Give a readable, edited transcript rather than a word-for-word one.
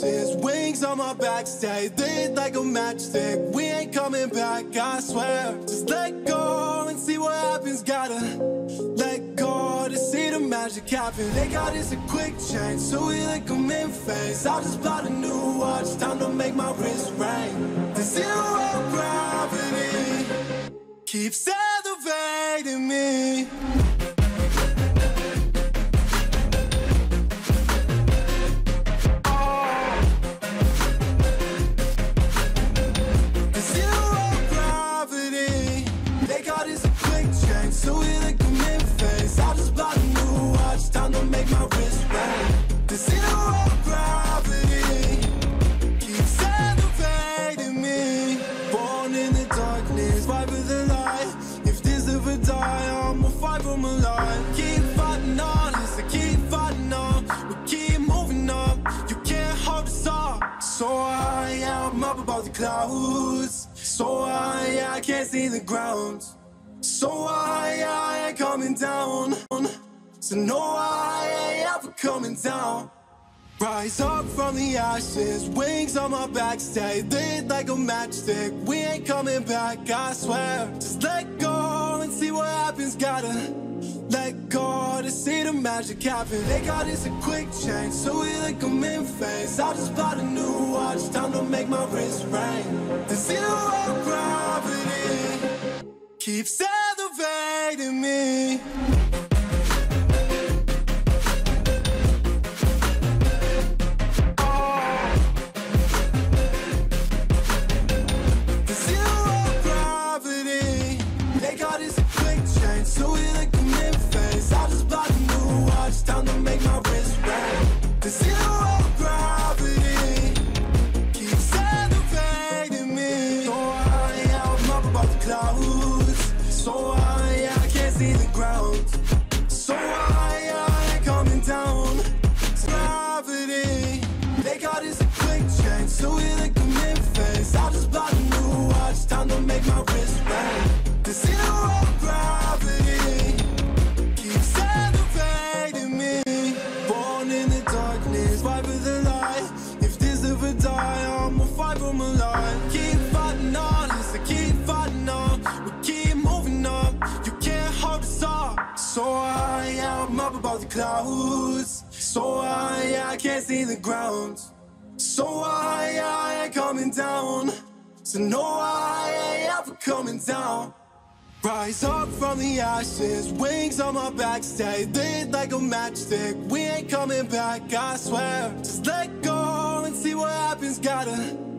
boxes, wings on my back, stay lit like a matchstick. We ain't coming back, I swear. Just let go and see what happens. Gotta let go to see the magic happen. They got us a quick change, so we like a mid-phase. I just bought a new watch, time to make my wrist ring. The zero gravity keeps elevating me. Clouds, so high I can't see the ground, so high I ain't coming down, so no I ain't ever coming down. Rise up from the ashes, wings on my back, stay lit like a matchstick. We ain't coming back, I swear. Just let go and see what happens. Gotta let go to see the magic happen. They got us a quick change, so we like a mid-phase. I just bought a new watch, time to make my wrist ring. The zero gravity keeps elevating me. The zero gravity, they got us a quick change, so we like a mid-phase. I just bought a new watch, time to make my wrist ring. The zero gravity keeps elevating me. So high, yeah, I'm up above the clouds. So high, yeah, I can't see the ground. So high, yeah, I ain't coming down. Gravity, they got us a quick change, so we like a mid-phase. I just bought a new watch, time to make my wrist ring. The zero gravity keeps elevating me. Born in the darkness, fight for the light. If this ever die, I'ma fight for my life. Keep fighting on, listen, keep fighting on. We keep moving up, you can't hold us up. So high, yeah, I'm up above the clouds. So high, yeah, I can't see the ground. So high, yeah, I ain't coming down. So no, I ain't ever coming down. Rise up from the ashes, wings on my back, stay lit like a matchstick. We ain't coming back, I swear. Just let go and see what happens. Gotta